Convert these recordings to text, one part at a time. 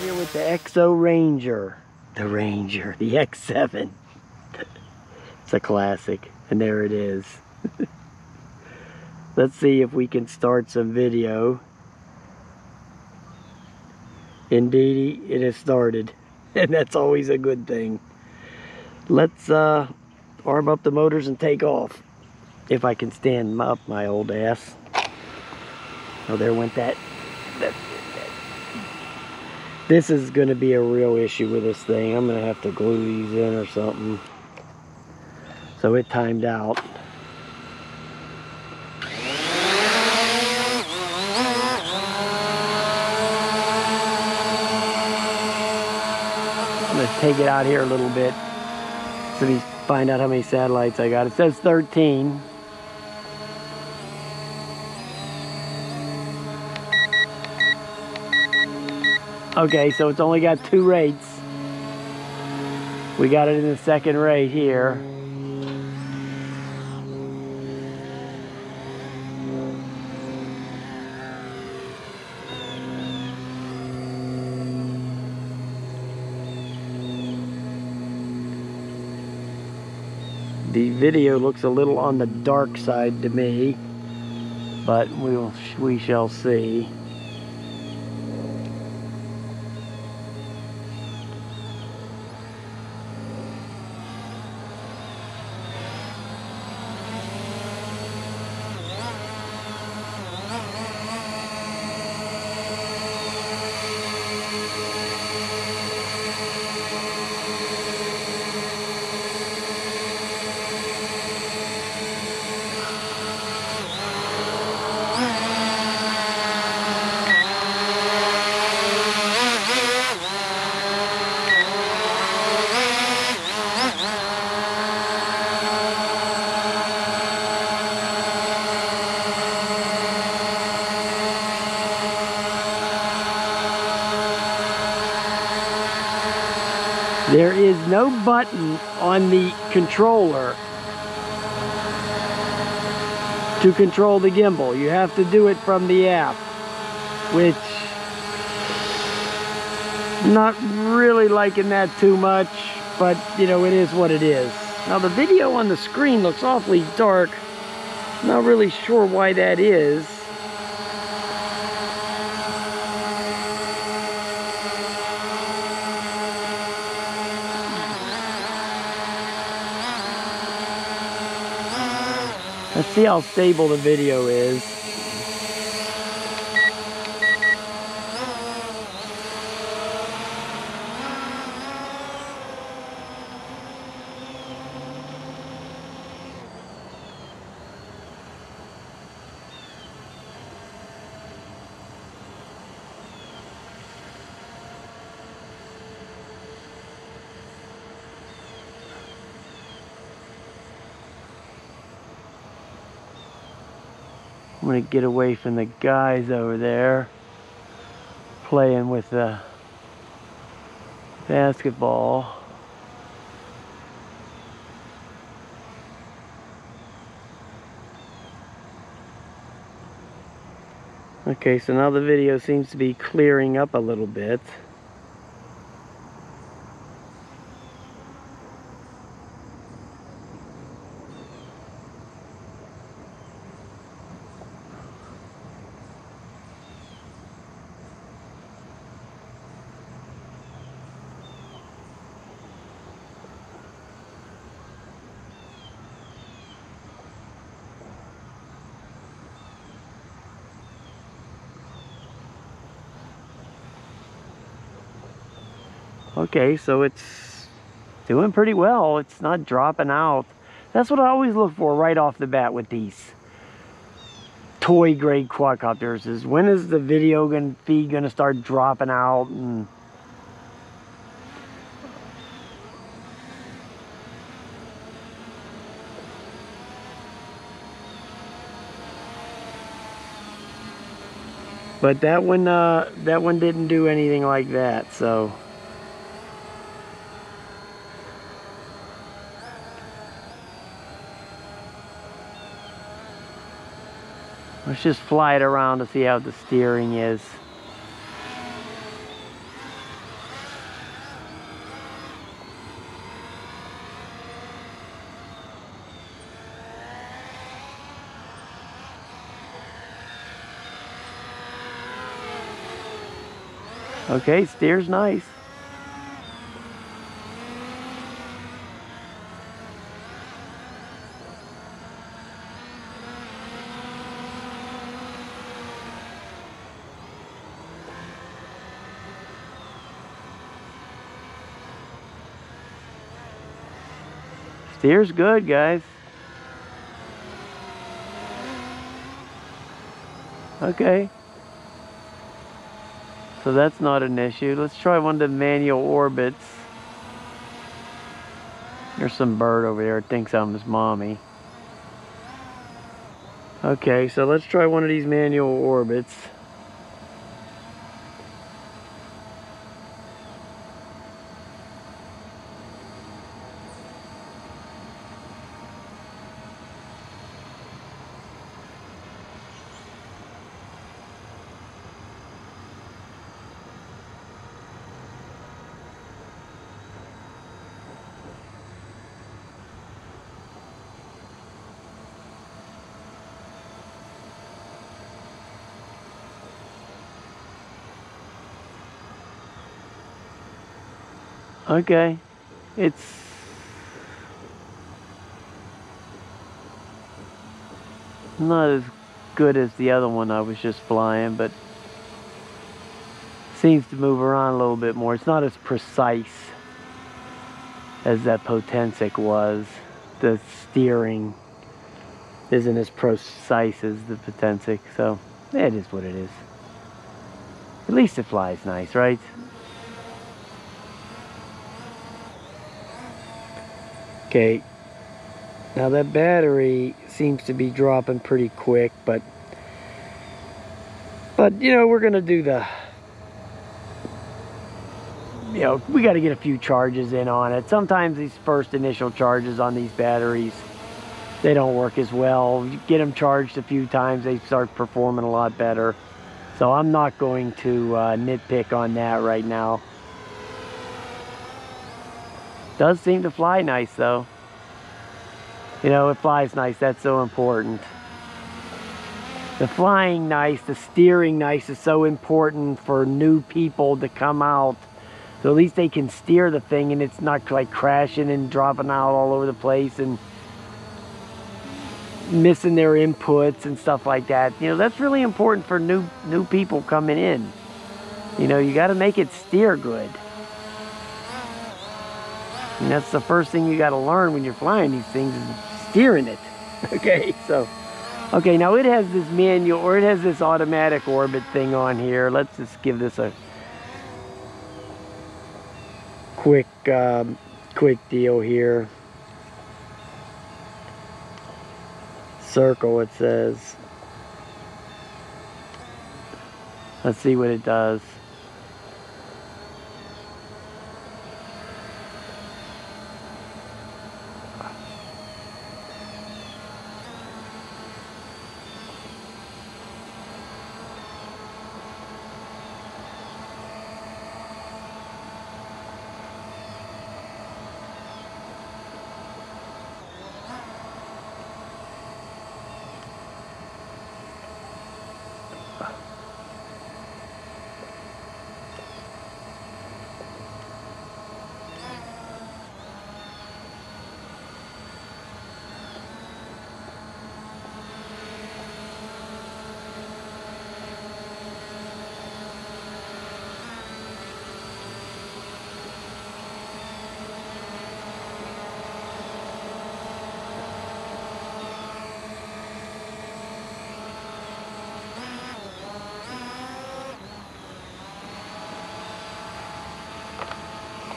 here with the EXO Ranger. The Ranger, the X7. It's a classic, and there it is. Let's see if we can start some video. Indeed, it has started, and that's always a good thing. Let's arm up the motors and take off. If I can stand up my old ass. Oh, there went that. This is going to be a real issue with this thing. I'm going to have to glue these in or something. So it timed out. I'm going to take it out here a little bit so we find out how many satellites I got. It says 13. Okay, so it's only got 2 rates. We got it in the second rate here. The video looks a little on the dark side to me, but we shall see. There is no button on the controller to control the gimbal. You have to do it from the app, which I'm not really liking that too much, but you know, it is what it is. Now the video on the screen looks awfully dark. Not really sure why that is. Let's see how stable the video is. I'm going to get away from the guys over there playing with the basketball. Okay, so now the video seems to be clearing up a little bit. Okay, so it's doing pretty well. It's not dropping out. That's what I always look for right off the bat with these toy grade quadcopters is when is the video feed gonna start dropping out? And but that one didn't do anything like that, so. Let's just fly it around to see how the steering is. Okay, steers nice. Steers good, guys. Okay. So that's not an issue. Let's try one of the manual orbits. There's some bird over there that thinks I'm his mommy. Okay, so let's try one of these manual orbits. Okay, it's not as good as the other one I was just flying, but seems to move around a little bit more. It's not as precise as that Potensic was. The steering isn't as precise as the Potensic, so it is what it is. At least it flies nice, right? Okay, now that battery seems to be dropping pretty quick, but you know, we're gonna do the, you know, we got to get a few charges in on it. Sometimes these first initial charges on these batteries, they don't work as well. You get them charged a few times, they start performing a lot better. So I'm not going to nitpick on that right now. Does seem to fly nice though. You know, it flies nice, that's so important. The flying nice, the steering nice is so important for new people to come out. So at least they can steer the thing and it's not like crashing and dropping out all over the place and missing their inputs and stuff like that. You know, that's really important for new people coming in. You know, you gotta make it steer good. And that's the first thing you got to learn when you're flying these things is steering it. Okay, so, okay, now it has this manual, or it has this automatic orbit thing on here. Let's just give this a quick, quick deal here. Circle, it says. Let's see what it does.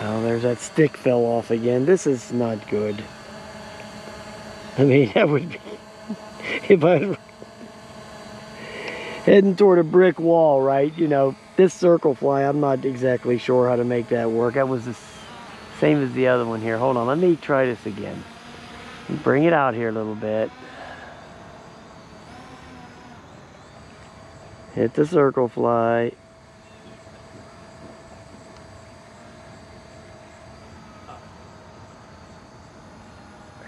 Oh, there's that stick fell off again. This is not good. I mean, that would be... if I was heading toward a brick wall, right? You know, this circle fly, I'm not exactly sure how to make that work. That was the same as the other one here. Hold on, let me try this again. Bring it out here a little bit. Hit the circle fly.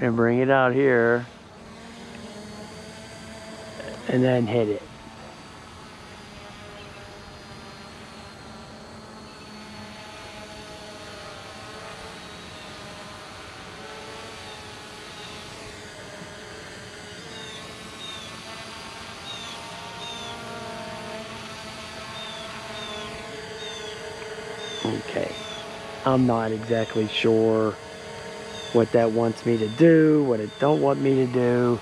And bring it out here and then hit it. Okay. I'm not exactly sure what that wants me to do, what it don't want me to do.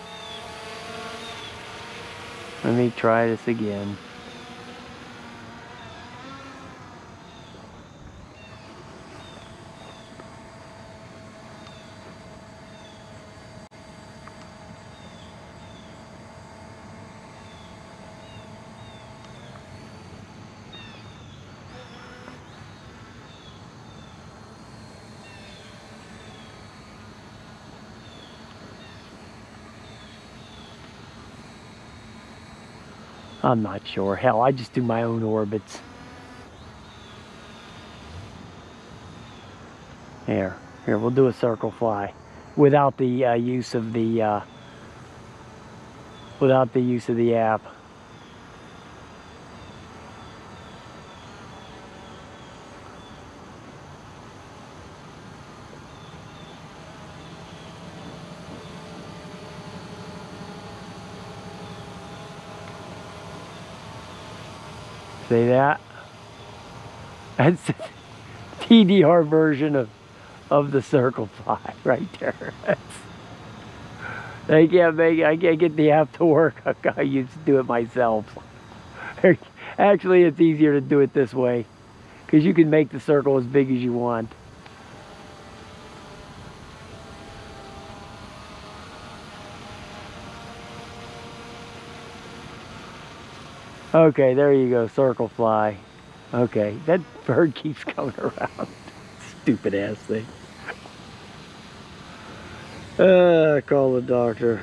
Let me try this again. I'm not sure. Hell, I just do my own orbits. Here, we'll do a circle fly without the use of the app. See that? That's the TDR version of the circle fly right there. They can't make. I can't get the app to work. I used to do it myself. Actually, it's easier to do it this way because you can make the circle as big as you want. Okay, there you go, circle fly. Okay, that bird keeps coming around. Stupid ass thing. Call the doctor.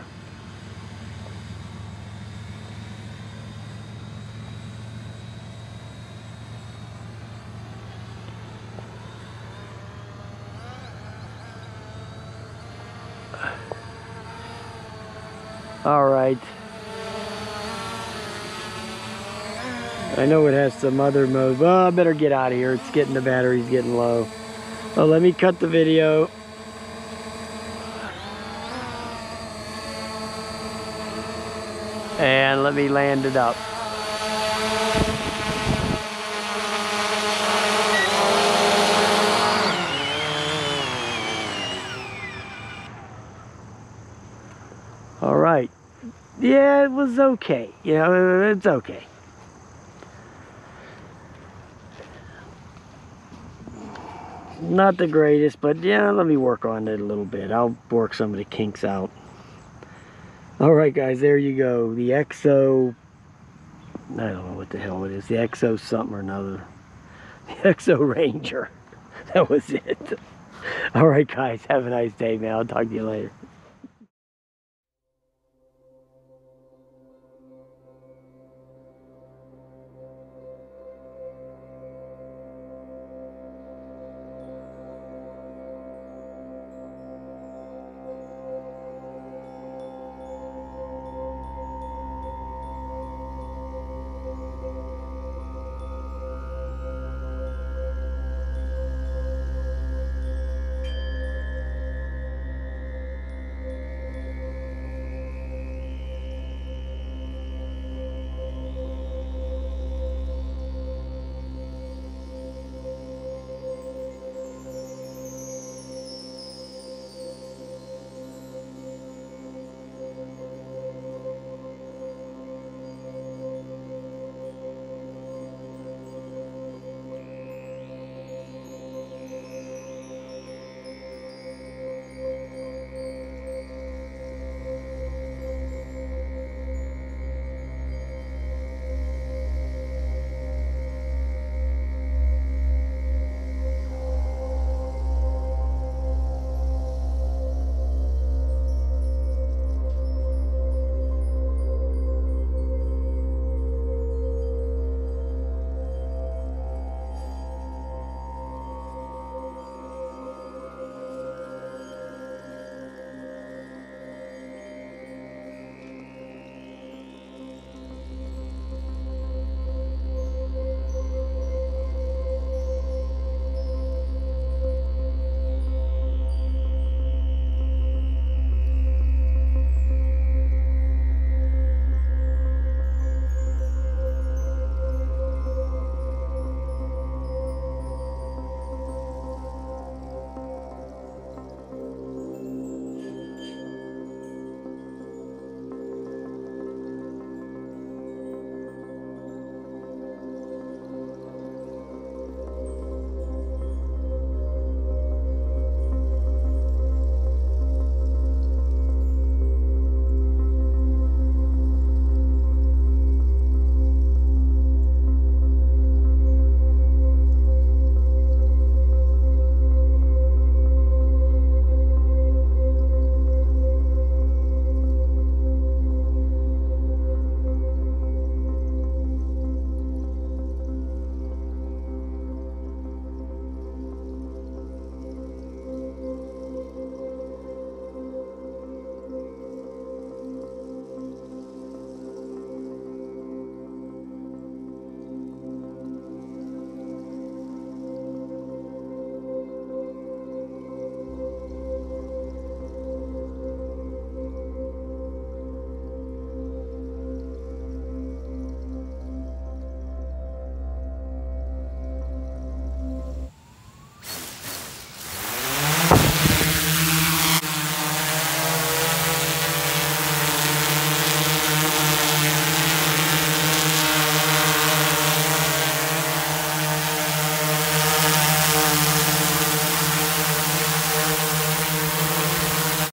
All right. I know it has some other mode. Well, I better get out of here. It's getting, the battery's getting low. Well, let me cut the video. And let me land it up. All right. Yeah, it was okay. You know, it's okay. Not the greatest, but yeah, let me work on it a little bit. I'll work some of the kinks out. Alright guys, there you go. The EXO, I don't know what the hell it is. The EXO something or another. The EXO Ranger. That was it. Alright guys, have a nice day, man. I'll talk to you later.